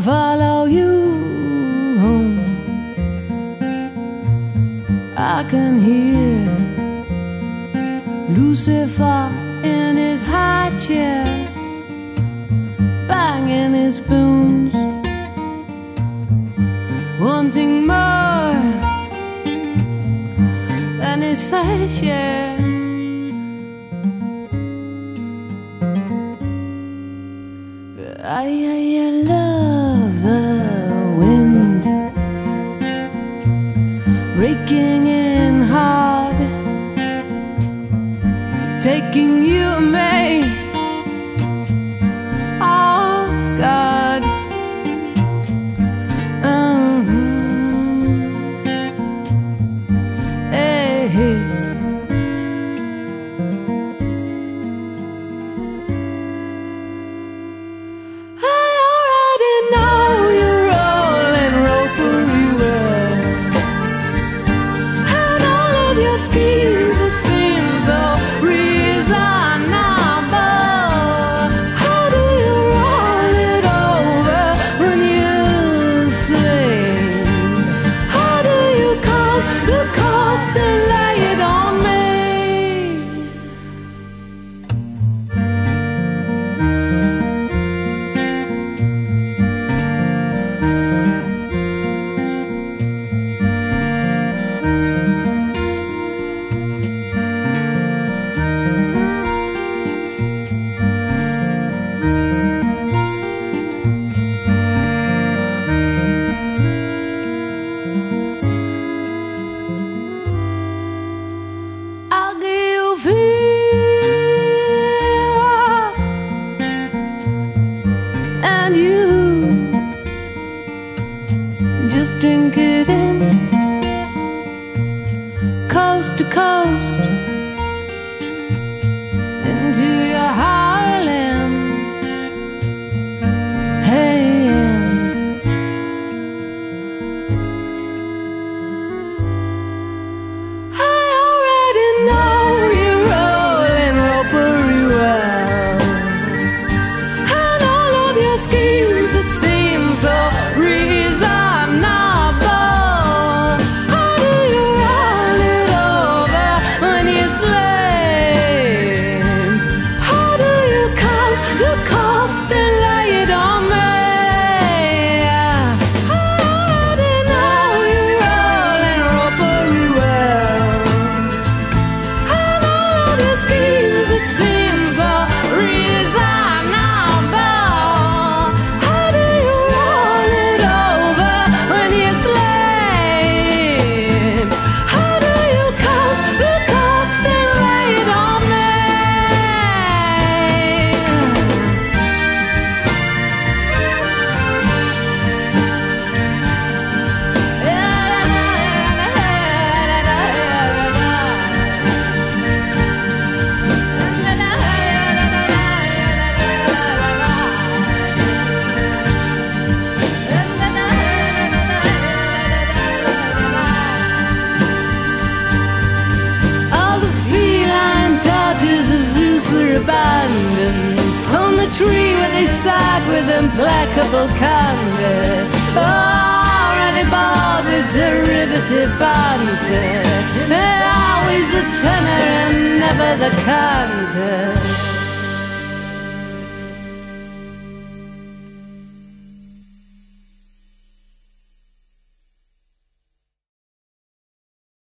to follow you home. I can hear Lucifer in his high chair, banging his spoons, wanting more than his fair share. I love the wind raking in hard, taking you and me off guard. Hey, hey. Drink it in, coast to coast, into your Harlem hands. I already know you roll in ropery well, and all of your schemes, it seems so reasonable. Abandoned on the tree where they sat with implacable candor, already bored with derivative banter. They're always the tenor and never the canter.